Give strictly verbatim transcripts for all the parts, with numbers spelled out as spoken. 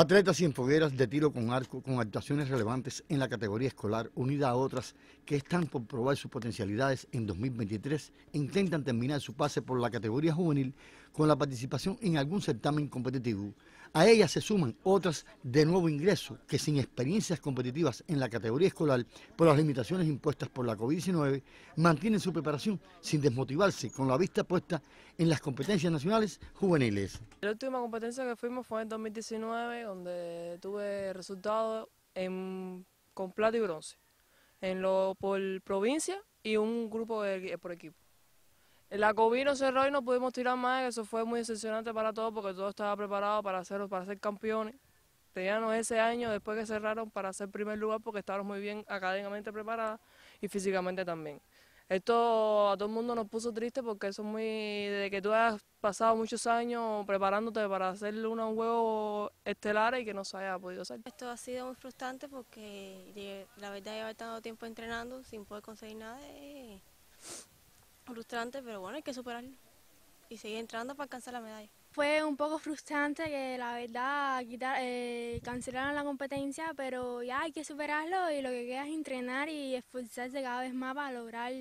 Atletas cienfogueras de tiro con arco con actuaciones relevantes en la categoría escolar, unida a otras que están por probar sus potencialidades en dos mil veintitrés, intentan terminar su pase por la categoría juvenil con la participación en algún certamen competitivo. A ellas se suman otras de nuevo ingreso que, sin experiencias competitivas en la categoría escolar por las limitaciones impuestas por la COVID diecinueve, mantienen su preparación sin desmotivarse, con la vista puesta en las competencias nacionales juveniles. La última competencia que fuimos fue en dos mil diecinueve, donde tuve resultados con plata y bronce, en lo por provincia y un grupo de, por equipo. La COVID nos cerró y no pudimos tirar más, eso fue muy decepcionante para todos porque todo estaba preparado para ser, para ser campeones. Teníamos ese año después que cerraron para ser primer lugar porque estábamos muy bien académicamente preparadas y físicamente también. Esto a todo el mundo nos puso triste porque eso es muy... de que tú has pasado muchos años preparándote para hacer un juego estelar y que no se haya podido hacer. Esto ha sido muy frustrante porque la verdad lleva tanto tiempo entrenando sin poder conseguir nada y... frustrante, pero bueno, hay que superarlo y seguir entrando para alcanzar la medalla. Fue un poco frustrante que la verdad quitar, eh, cancelaron la competencia, pero ya hay que superarlo y lo que queda es entrenar y esforzarse cada vez más para lograr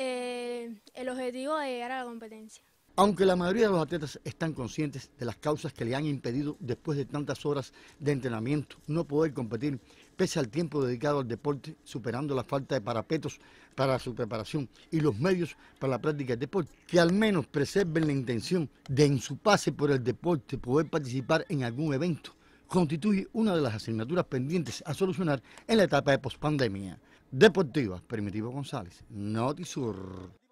eh, el objetivo de llegar a la competencia. Aunque la mayoría de los atletas están conscientes de las causas que le han impedido, después de tantas horas de entrenamiento, no poder competir, pese al tiempo dedicado al deporte, superando la falta de parapetos para su preparación y los medios para la práctica del deporte, que al menos preserven la intención de, en su pase por el deporte, poder participar en algún evento, constituye una de las asignaturas pendientes a solucionar en la etapa de pospandemia. Deportiva, Permitivo González, Notisur.